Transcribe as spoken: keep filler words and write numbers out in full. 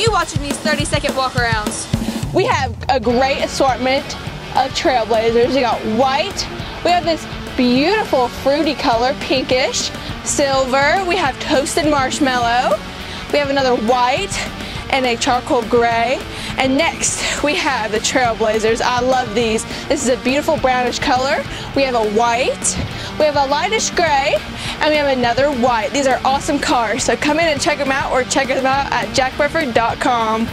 you watching these thirty second walk-arounds? We have a great assortment of Trailblazers. We got white, we have this beautiful fruity color, pinkish, silver, we have toasted marshmallow, we have another white, and a charcoal gray. And next we have the Trailblazers. I love these. This is a beautiful brownish color. We have a white, we have a lightish gray, and we have another white. These are awesome cars, so come in and check them out or check them out at jack burford dot com.